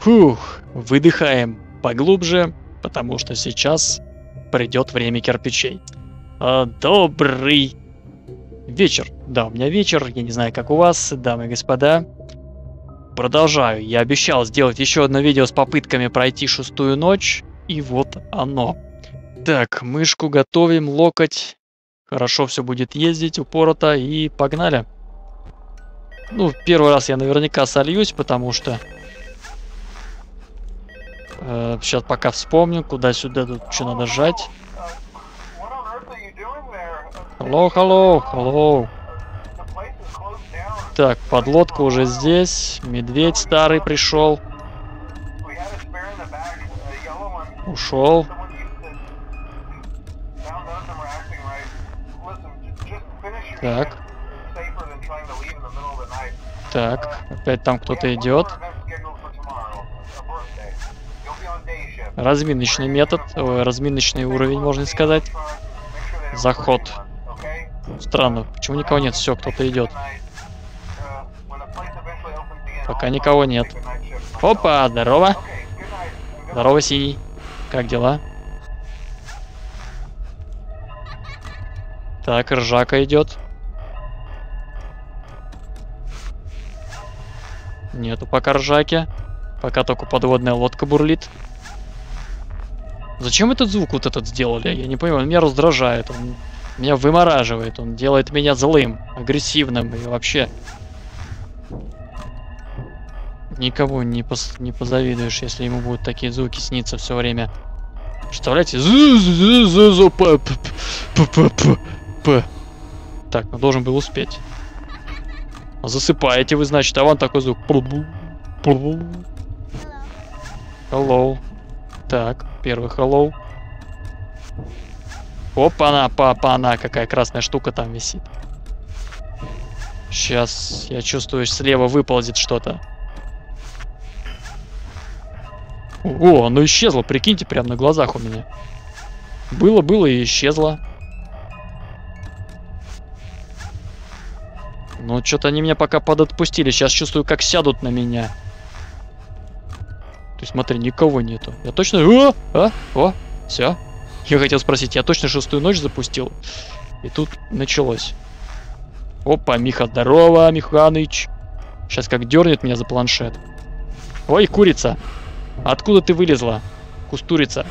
Фух, выдыхаем поглубже, потому что сейчас придет время кирпичей. Добрый вечер. Да, у меня вечер, я не знаю, как у вас, дамы и господа. Продолжаю. Я обещал сделать еще одно видео с попытками пройти шестую ночь, и вот оно. Так, мышку готовим, локоть. Хорошо все будет ездить, упорото, и погнали. Ну, первый раз я наверняка сольюсь, потому что... сейчас пока вспомню, куда-сюда тут что надо жать. Hello, hello, hello. Так, подлодка уже здесь. Медведь старый пришел. Ушел. Так. Так, опять там кто-то идет. Разминочный метод, разминочный уровень, можно сказать. Заход. Странно, почему никого нет? Все, кто-то идет. Пока никого нет. Опа, здорово. Здорово, синий. Как дела? Так, ржака идет. Нету пока ржаки. Пока только подводная лодка бурлит. Зачем этот звук вот этот сделали? Я не понимаю, он меня раздражает, он меня вымораживает, он делает меня злым, агрессивным и вообще... Никому не позавидуешь, если ему будут такие звуки сниться все время. Представляете? Так, ну должен был успеть. Засыпаете вы, значит, а вон такой звук. Hello. Так, первый hello. Опа-на, папа-на, какая красная штука там висит. Сейчас, я чувствую, слева выползет что-то. О, оно исчезло, прикиньте, прямо на глазах у меня. Было и исчезло. Ну, что-то они меня пока подотпустили. Сейчас чувствую, как сядут на меня. То есть, смотри, никого нету. Я точно... О, все. Я хотел спросить, я точно шестую ночь запустил? И тут началось. Опа, Миха, здорово, Миханыч. Сейчас как дернет меня за планшет. Ой, курица. Откуда ты вылезла, кустурица?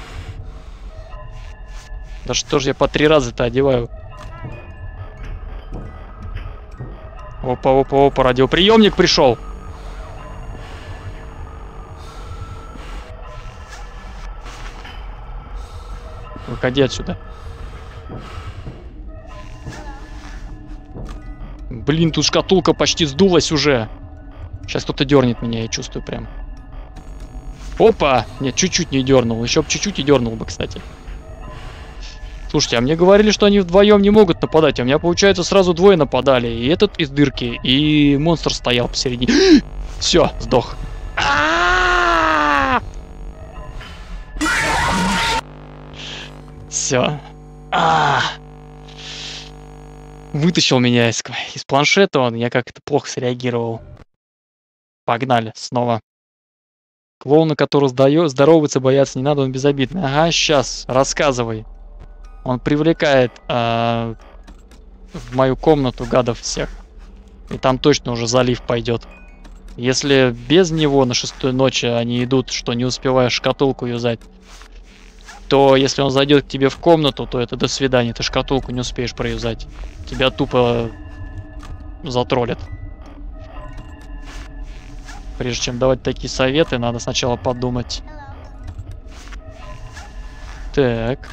Да что ж я по три раза-то одеваю? Опа, радиоприемник пришел. Выходи отсюда. Блин, тут шкатулка почти сдулась уже. Сейчас кто-то дернет меня, я чувствую прям. Опа! Нет, чуть-чуть не дернул. Еще бы чуть-чуть и дернул бы, кстати. Слушайте, а мне говорили, что они вдвоем не могут нападать. А у меня, получается, сразу двое нападали. И этот из дырки, и монстр стоял посередине. Все, сдох. Все. Вытащил меня из планшета он. Я как-то плохо среагировал. Погнали, снова. Клоуна, который здороваться бояться не надо, он безобидный. Ага, сейчас, рассказывай. Он привлекает в мою комнату гадов всех. И там точно уже залив пойдет. Если без него на шестой ночи они идут, что не успеваешь шкатулку юзать, то если он зайдет к тебе в комнату, то это до свидания, ты шкатулку не успеешь проюзать. Тебя тупо затроллят. Прежде чем давать такие советы, надо сначала подумать. Так.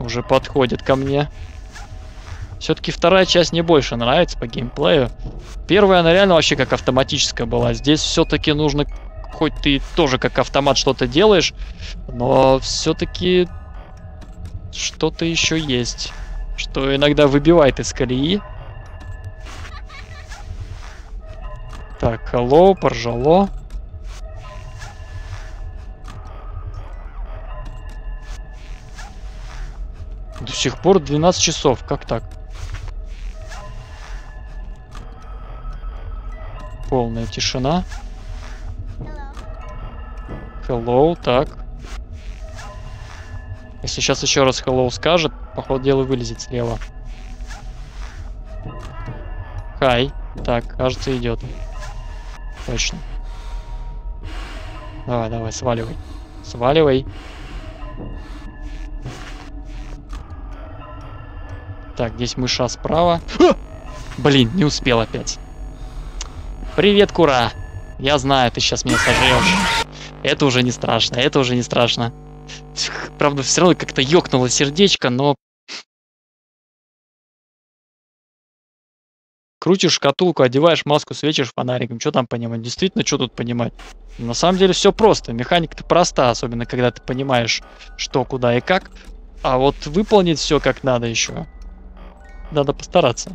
Уже подходит ко мне. Все-таки вторая часть мне больше нравится по геймплею. Первая, она реально вообще как автоматическая была. Здесь все-таки нужно, хоть ты тоже как автомат что-то делаешь, но все-таки что-то еще есть, что иногда выбивает из колеи. Так, алло, поржало. До сих пор 12 часов, как так? Полная тишина. Hello, так. Если сейчас еще раз hello скажет, по ходу дела вылезет слева. Хай. Так, кажется, идет. Точно. Давай, давай, сваливай. Сваливай. Так, здесь мыша справа. А! Блин, не успел опять. Привет, Кура. Я знаю, ты сейчас меня сожрешь. Это уже не страшно, это уже не страшно. Правда, все равно как-то ёкнуло сердечко, но... Крутишь шкатулку, одеваешь маску, светишь фонариком. Что там понимать? Действительно, что тут понимать? На самом деле все просто. Механика-то проста, особенно когда ты понимаешь, что, куда и как. А вот выполнить все как надо еще. Надо постараться.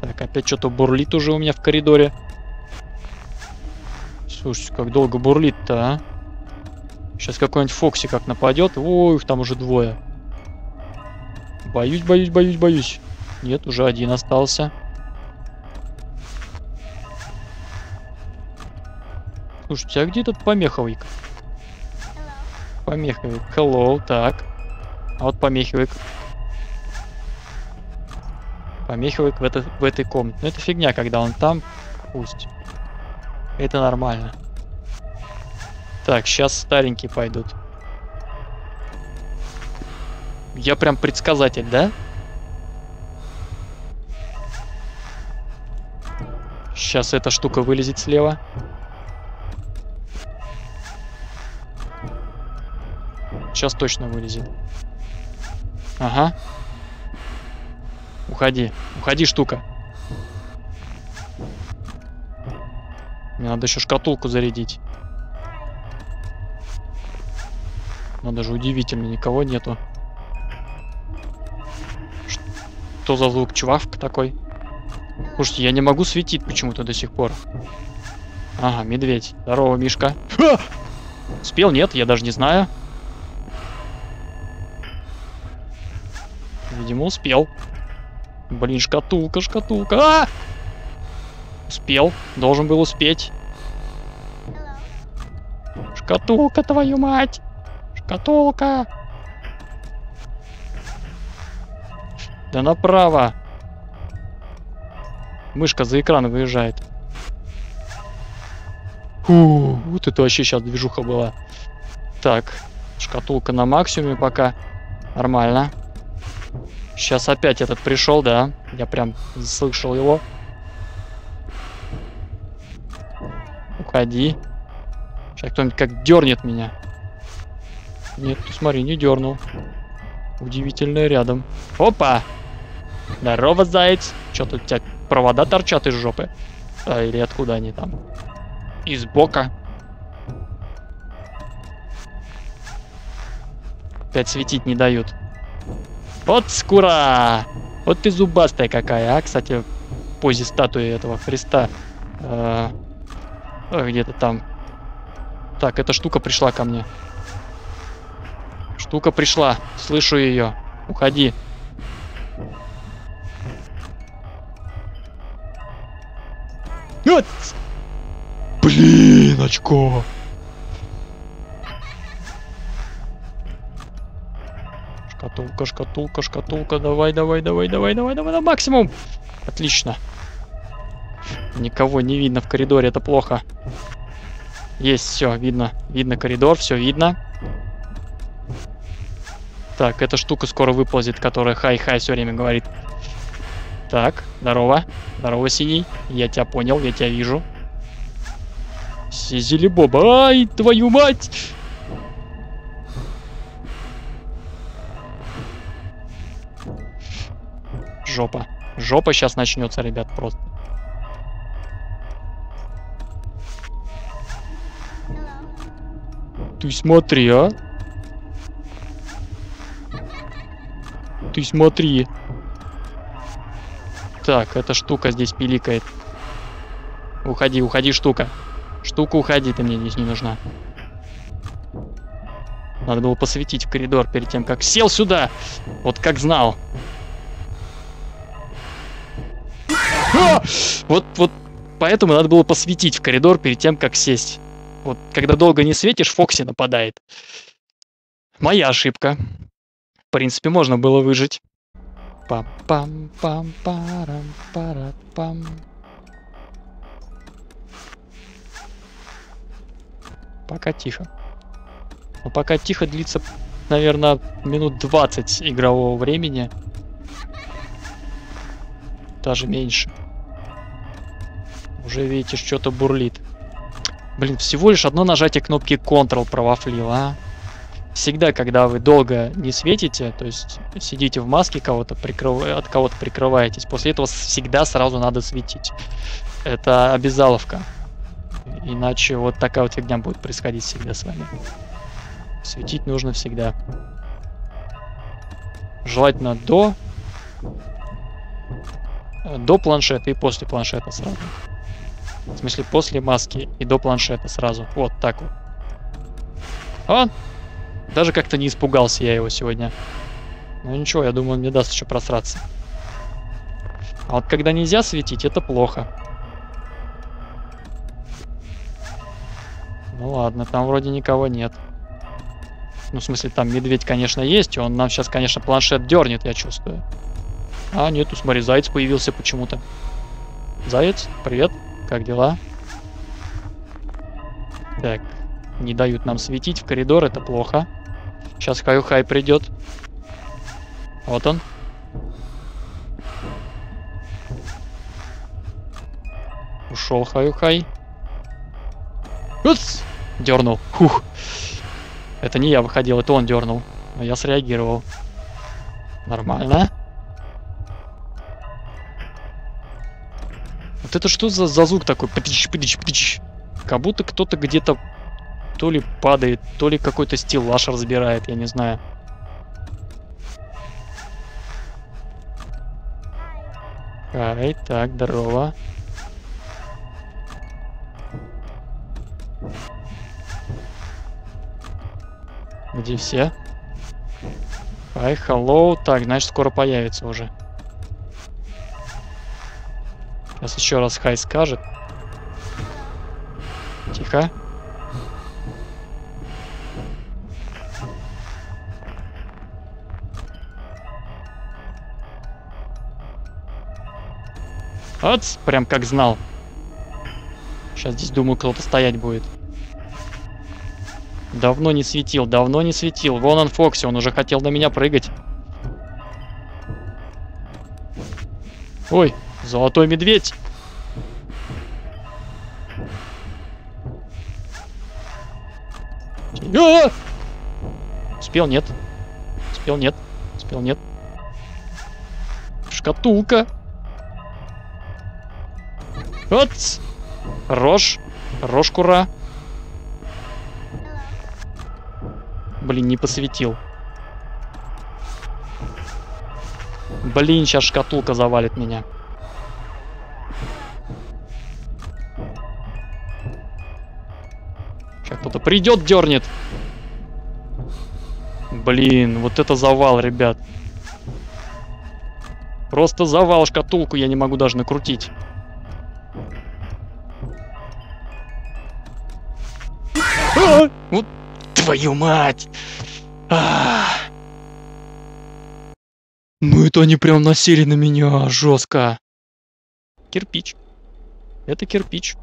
Так, опять что-то бурлит уже у меня в коридоре. Слушайте, как долго бурлит-то, а? Сейчас какой-нибудь Фокси как нападет. Ой, их там уже двое. Боюсь, боюсь, боюсь, боюсь. Нет, уже один остался. Слушайте, а где этот помеховик? Помеховик. Hello, так. А вот помеховик. Помехивает в этой комнате. Но это фигня, когда он там. Пусть. Это нормально. Так, сейчас старенькие пойдут. Я прям предсказатель, да? Сейчас эта штука вылезет слева. Сейчас точно вылезет. Ага. Уходи. Уходи, штука. Мне надо еще шкатулку зарядить. Но даже удивительно, никого нету. Что за звук? Чувавка такой? Слушайте, я не могу светить почему-то до сих пор. Ага, медведь. Здорово, Мишка. А! Успел? Нет, я даже не знаю. Видимо, успел. Блин, шкатулка, шкатулка. А! Успел, должен был успеть. Шкатулка, твою мать! Шкатулка! Да направо! Мышка за экран выезжает. Фу, вот это вообще сейчас движуха была. Так, шкатулка на максимуме пока. Нормально. Сейчас опять этот пришел, да? Я прям слышал его. Уходи. Сейчас кто-нибудь как дернет меня. Нет, смотри, не дернул. Удивительное рядом. Опа! Здорово, заяц. Че тут у тебя провода торчат из жопы? А, или откуда они там? Из бока. Опять светить не дают. Вот скура! Вот ты зубастая какая, а? Кстати, в позе статуи этого Христа. Где-то там. Так, эта штука пришла ко мне. Штука пришла. Слышу ее. Уходи. Нет! Блин, очко! Шкатулка, шкатулка, шкатулка. Давай, давай, давай, давай, давай, давай, на максимум. Отлично. Никого не видно в коридоре, это плохо. Есть, все, видно. Видно коридор, все видно. Так, эта штука скоро выползет, которая хай-хай все время говорит. Так, здорово. Здорово, синий. Я тебя понял, я тебя вижу. Сизили Боба. Ай, твою мать! Жопа. Жопа сейчас начнется, ребят, просто. Ты смотри, а? Ты смотри. Так, эта штука здесь пиликает. Уходи, уходи, штука. Штука, уходи, ты мне здесь не нужна. Надо было посветить в коридор перед тем, как сел сюда. Вот как знал. Вот поэтому надо было посветить в коридор перед тем, как сесть. Вот, когда долго не светишь, Фокси нападает. Моя ошибка. В принципе, можно было выжить. Пам-пам-пам-парам-парам-пам. Пока тихо. Но пока тихо длится, наверное, минут 20 игрового времени. Даже меньше. Уже, видите, что-то бурлит. Блин, всего лишь одно нажатие кнопки Ctrl провафлило, а? Всегда, когда вы долго не светите, то есть сидите в маске, от кого-то прикрываетесь, после этого всегда сразу надо светить. Это обязаловка. Иначе вот такая вот фигня будет происходить всегда с вами. Светить нужно всегда. Желательно до планшета и после планшета сразу. В смысле, после маски и до планшета сразу. Вот так вот. А? Даже как-то не испугался я его сегодня. Ну ничего, я думаю, он мне даст еще просраться. А вот когда нельзя светить, это плохо. Ну ладно, там вроде никого нет. Ну, в смысле, там медведь, конечно, есть. Он нам сейчас, конечно, планшет дернет, я чувствую. А, нет, смотри, заяц появился почему-то. Заяц, привет, как дела? Так, не дают нам светить в коридор, это плохо. Сейчас Хай-Хай придет. Вот он. Ушел Хай-Хай. Уц! Дернул. Хух. Это не я выходил, это он дернул. Но я среагировал. Нормально. Вот это что за звук такой? Птич-птич-птич. Как будто кто-то где-то то ли падает, то ли какой-то стеллаж разбирает, я не знаю. Ай, так, здорово. Где все? Ай, hello. Так, значит, скоро появится уже. Сейчас еще раз Хай скажет. Тихо. Ац, прям как знал. Сейчас здесь, думаю, кто-то стоять будет. Давно не светил, давно не светил. Вон он, Фокси, он уже хотел на меня прыгать. Ой, золотой медведь. А! Успел, нет. Успел, нет. Успел, нет. Шкатулка. Вот. Рожь. Рожь, кура. Блин, не посветил. Блин, сейчас шкатулка завалит меня. Сейчас кто-то придет, дернет. Блин, вот это завал, ребят. Просто завал, шкатулку я не могу даже накрутить. Вот твою мать! Ну это они прям насели на меня жестко. Кирпич. Это кирпич.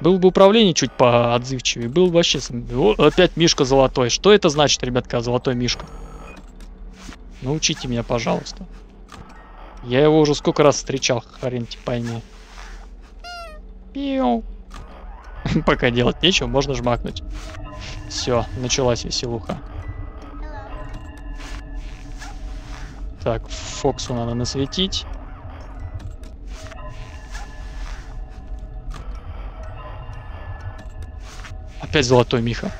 Было бы управление чуть поотзывчивее, был бы вообще... О, опять мишка золотой. Что это значит, ребятка, золотой мишка? Научите меня, пожалуйста. Я его уже сколько раз встречал, хрен тебе пойми. Пиу. Пока делать нечего, можно жмакнуть. Все, началась веселуха. Так, Фоксу надо насветить. Опять золотой миха.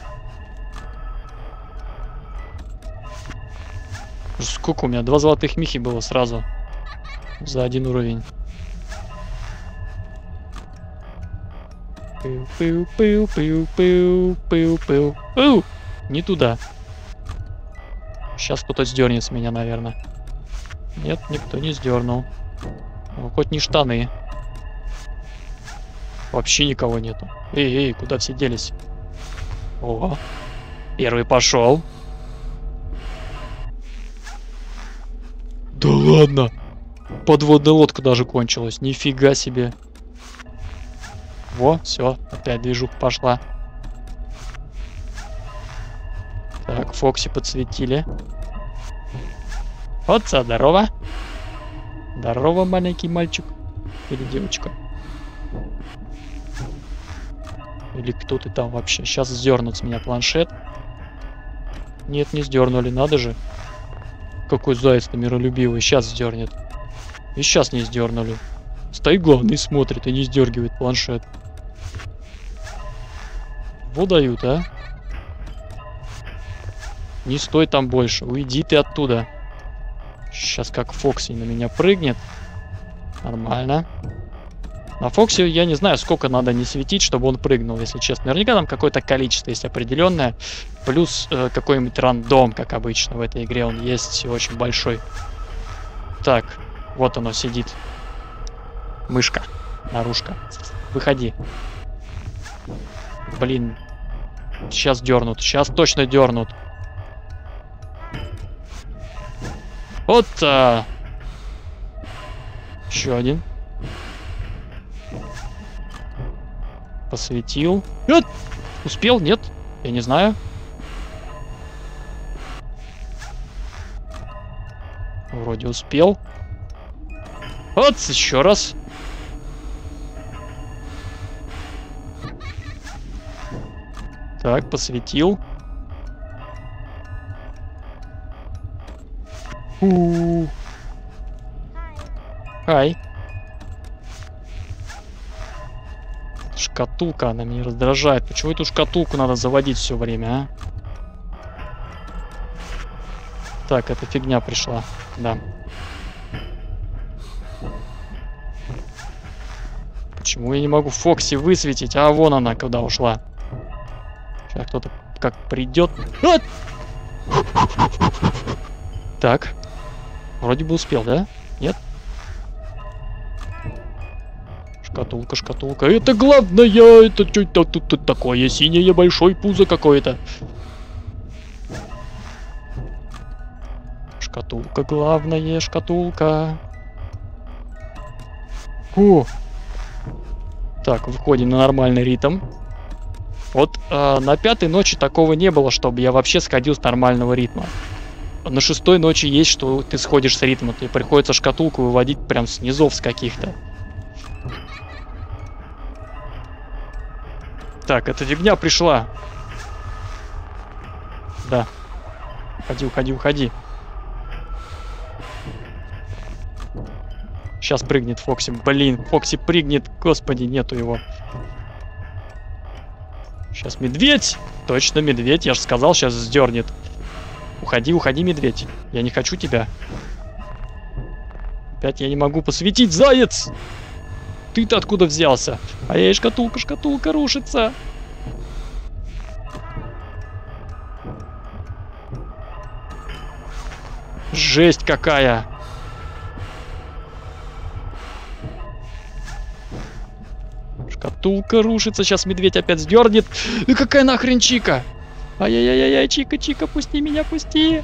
Сколько у меня? 2 золотых михи было сразу. За один уровень. Пыл-пыл-пыл-пыл-пыл-пыл-пыл. Оу! Не туда. Сейчас кто-то сдернет с меня, наверное. Нет, никто не сдернул. Ну, хоть не штаны. Вообще никого нету. Эй, куда все делись? О, первый пошел. Да ладно. Подводная лодка даже кончилась. Нифига себе. Во, все, опять движуха пошла. Так, Фокси подсветили. Отца, здорово. Здорово, маленький мальчик. Или девочка. Или кто ты там вообще? Сейчас сдернут с меня планшет. Нет, не сдернули, надо же. Какой заяц-то миролюбивый. Сейчас сдернет. И сейчас не сдернули. Стоит главный, смотрит и не сдергивает планшет. Во дают, а? Не стой там больше. Уйди ты оттуда. Сейчас как Фокси на меня прыгнет. Нормально. На Фокси я не знаю, сколько надо не светить, чтобы он прыгнул, если честно. Наверняка там какое-то количество есть определенное. Плюс какой-нибудь рандом, как обычно в этой игре. Он есть очень большой. Так, вот оно сидит. Мышка. Наружка. Выходи. Блин. Сейчас дернут. Сейчас точно дернут. Вот. Еще один. Посветил. Нет! Успел? Нет? Я не знаю. Вроде успел. Вот еще раз. Так, посветил. Хай. Шкатулка, она меня раздражает. Почему эту шкатулку надо заводить все время, а? Так, эта фигня пришла. Да. Почему я не могу Фокси высветить? А вон она, куда ушла. Сейчас кто-то как придет. А! Так. Вроде бы успел, да? Нет? Шкатулка, шкатулка. Это главное! Это что-то тут такое синее, большой пузо какое-то. Шкатулка, главное, шкатулка. О! Так, выходим на нормальный ритм. Вот на пятой ночи такого не было, чтобы я вообще сходил с нормального ритма. На шестой ночи есть, что ты сходишь с ритма. Тебе приходится шкатулку выводить прям с низов с каких-то. Так, эта фигня пришла. Да. Уходи, уходи, уходи. Сейчас прыгнет Фокси. Блин, Фокси прыгнет. Господи, нету его. Сейчас медведь. Точно медведь, я же сказал, сейчас сдернет. Уходи, уходи, медведь. Я не хочу тебя. Опять я не могу посветить, заяц! Ты-то откуда взялся? А я и шкатулка, шкатулка рушится. Жесть какая! Шкатулка рушится, сейчас медведь опять сдернет. И какая нахрен Чика? Ай-яй-яй-яй, Чика, Чика, пусти меня, пусти.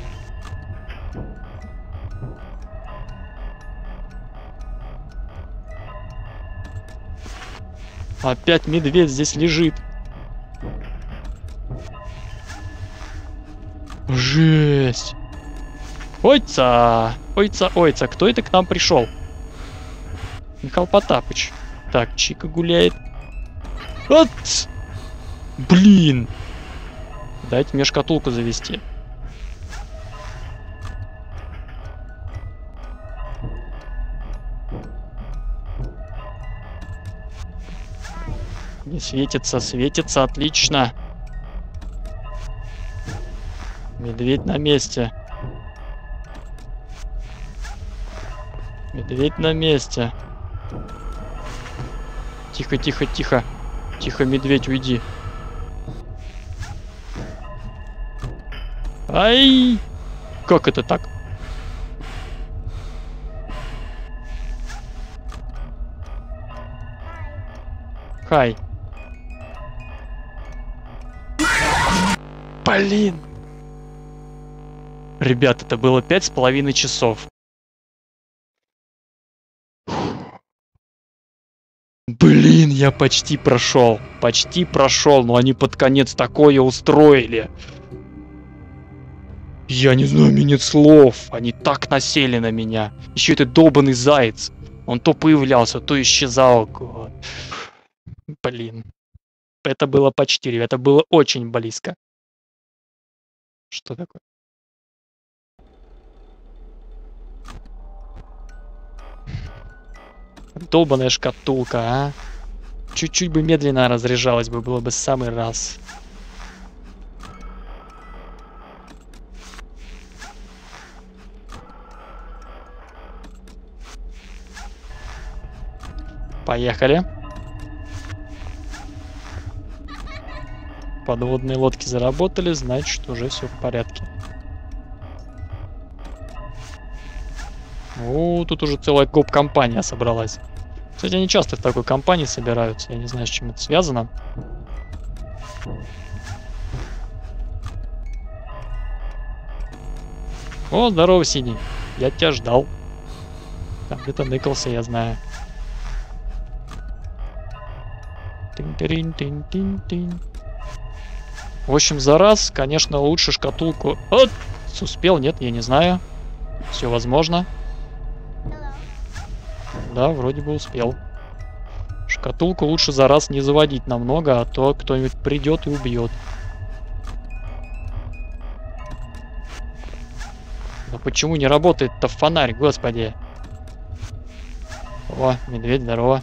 Опять медведь здесь лежит. Жесть. Ойца, ойца, ойца, кто это к нам пришел? Михаил Потапыч. Так, Чика гуляет. От! Блин. Дайте мне шкатулку завести. Не светится, светится, отлично. Медведь на месте. Медведь на месте. Тихо, тихо, тихо. Тихо, медведь, уйди. Ай! Как это так? Хай. Блин. Ребят, это было 5,5 часов. Блин, я почти прошел. Почти прошел, но они под конец такое устроили. Я не знаю, у меня нет слов. Они так насели на меня. Еще этот долбанный заяц. Он то появлялся, то исчезал. Блин. Это было почти, ребят. Это было очень близко. Что такое? Долбаная шкатулка, а? Чуть-чуть бы медленно разряжалась бы, было бы самый раз. Поехали. Подводные лодки заработали, значит, уже все в порядке. О, тут уже целая коп-компания собралась. Кстати, они часто в такой компании собираются. Я не знаю, с чем это связано. О, здорово, Синий. Я тебя ждал. Там где-то ныкался, я знаю. Тин-тин-тин-тин-тин. В общем, за раз, конечно, лучше шкатулку... О, успел? Нет, я не знаю. Все возможно. Да, вроде бы успел. Шкатулку лучше за раз не заводить намного, а то кто-нибудь придет и убьет. Но почему не работает-то фонарь, господи? О, медведь, здорово.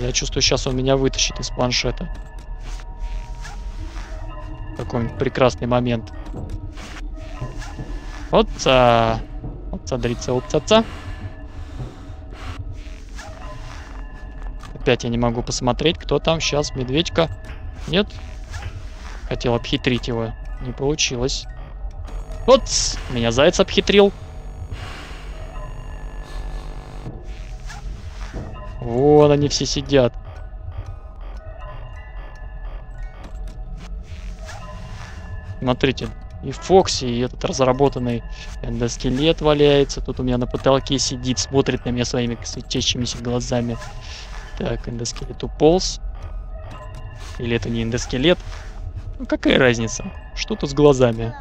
Я чувствую, сейчас он меня вытащит из планшета. Какой-нибудь прекрасный момент. Вот, отца. Опять я не могу посмотреть, кто там сейчас. Медведька. Нет. Хотел обхитрить его. Не получилось. Вот. Меня заяц обхитрил. Вон они все сидят. Смотрите. И Фокси, и этот разработанный эндоскелет валяется. Тут у меня на потолке сидит, смотрит на меня своими светящимися глазами. Так, эндоскелет уполз. Или это не эндоскелет? Ну, какая разница? Что-то с глазами.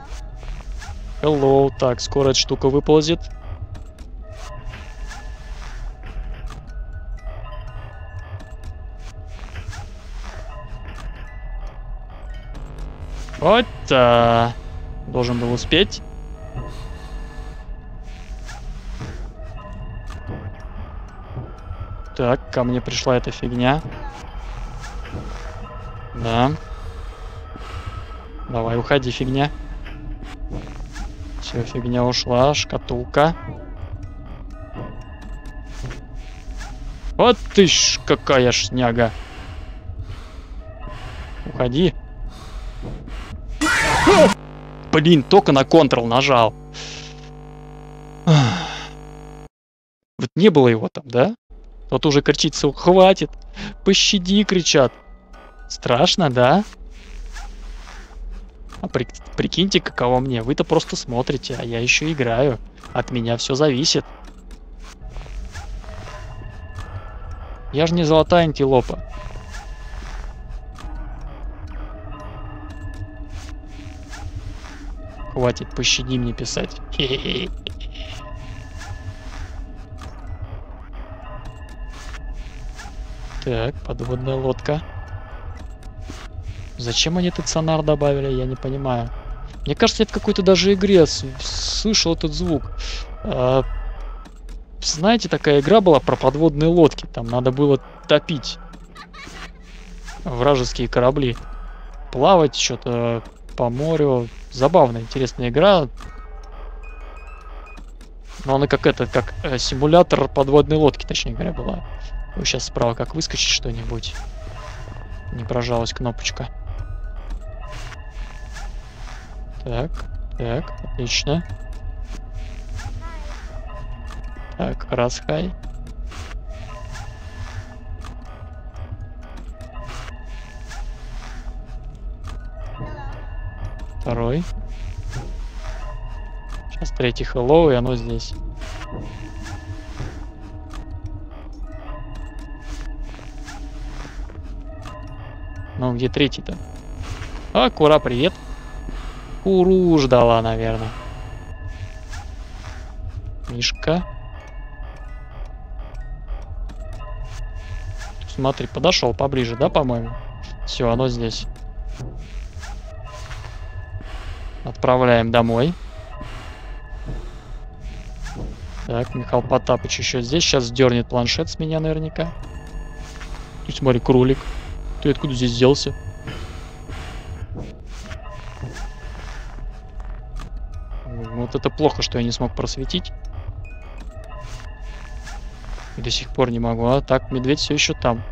Hello. Так, скоро эта штука выползет. Вот так. Должен был успеть. Так, ко мне пришла эта фигня. Да. Давай, уходи, фигня. Все, фигня ушла. Шкатулка. Вот ты ж какая шняга. Уходи. Блин, только на Ctrl нажал. Вот не было его там, да? Вот уже кричится, хватит, пощади, кричат. Страшно, да? А прикиньте, каково мне. Вы-то просто смотрите, а я еще играю. От меня все зависит. Я же не золотая антилопа. Хватит, пощади мне писать. Так, подводная лодка. Зачем они этот сонар добавили, я не понимаю. Мне кажется, я в какой-то даже игре слышал этот звук. А, знаете, такая игра была про подводные лодки. Там надо было топить вражеские корабли. Плавать что-то по морю. Забавная, интересная игра. Но она как это, как симулятор подводной лодки, точнее говоря, была. Сейчас справа как выскочить что-нибудь. Не прожалась кнопочка. Так, так, отлично. Так, раз, хай. второй. Сейчас третий хэллоу, и оно здесь. Ну, где третий-то? А, Кура, привет. Куру ждала, наверное. Мишка. Смотри, подошел поближе, да, по-моему? Все, оно здесь. Отправляем домой. Так, Михаил Потапыч еще здесь. Сейчас дернет планшет с меня наверняка. Тут, смотри, кролик. Ты откуда здесь взялся? Вот это плохо, что я не смог просветить. И до сих пор не могу. А так, медведь все еще там.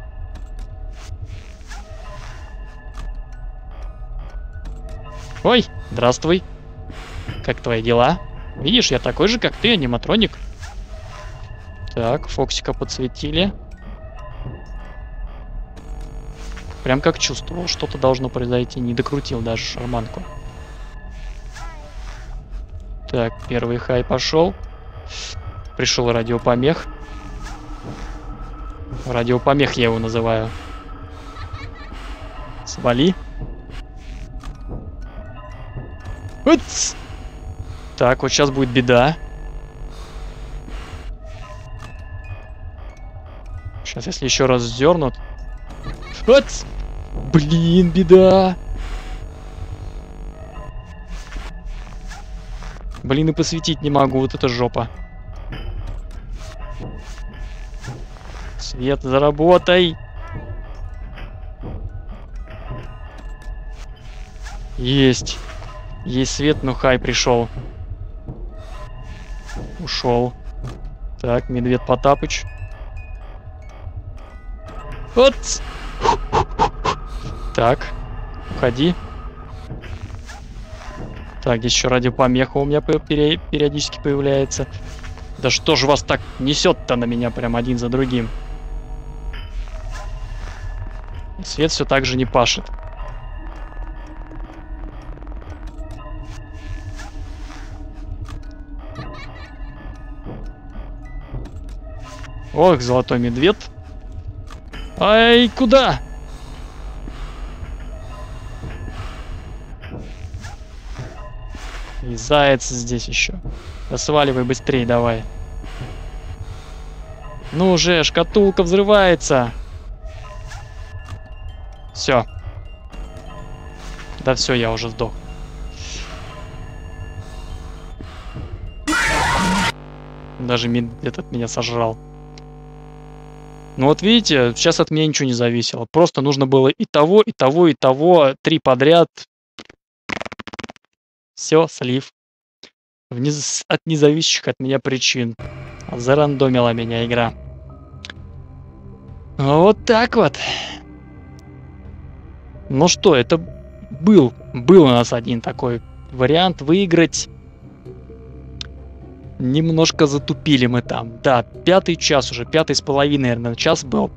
Ой, здравствуй. Как твои дела? Видишь, я такой же, как ты, аниматроник. Так, Фоксика подсветили. Прям как чувствовал, что-то должно произойти. Не докрутил даже шарманку. Так, первый хай пошел. Пришел радиопомех. Радиопомех я его называю. Свали. Уц! Так, вот сейчас будет беда. Сейчас, если еще раз сдернут. Уц! Блин, беда. Блин, и посветить не могу, вот это жопа. Свет, заработай. Есть. Есть свет, но хай пришел. Ушел. Так, медведь Потапыч. Вот. Так, уходи. Так, здесь еще радиопомеха у меня периодически появляется. Да что же вас так несет-то на меня прям один за другим? Свет все так же не пашет. Ох, золотой медведь. Ай, куда? И заяц здесь еще. Да сваливай быстрее, давай. Ну уже, шкатулка взрывается. Все. Да все, я уже сдох. Даже этот меня сожрал. Ну вот видите, сейчас от меня ничего не зависело. Просто нужно было и того, и того, и того. 3 подряд. Все, слив. От независящих от меня причин. Зарандомила меня игра. Вот так вот. Ну что, это был у нас один такой вариант выиграть. Немножко затупили мы там. Да, 5-й час уже, 5,5, наверное, час был.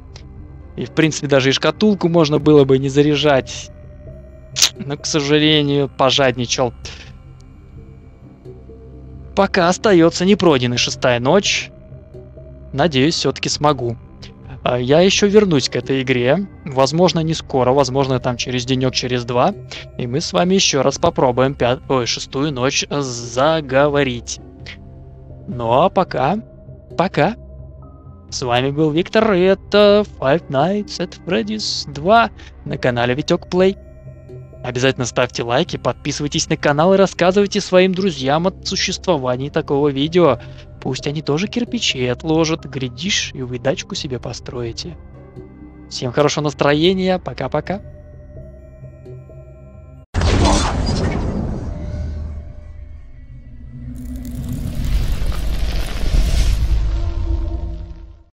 И, в принципе, даже и шкатулку можно было бы не заряжать. Но, к сожалению, пожадничал. Пока остается непройденной 6-я ночь. Надеюсь, все-таки смогу. Я еще вернусь к этой игре. Возможно, не скоро, возможно, там через денек, через 2. И мы с вами еще раз попробуем 6-ю ночь заговорить. Ну а пока, пока. С вами был Виктор, и это Five Nights at Freddy's 2 на канале Витёк Play. Обязательно ставьте лайки, подписывайтесь на канал и рассказывайте своим друзьям о существовании такого видео. Пусть они тоже кирпичи отложат, глядишь, и вы дачку себе построите. Всем хорошего настроения, пока-пока.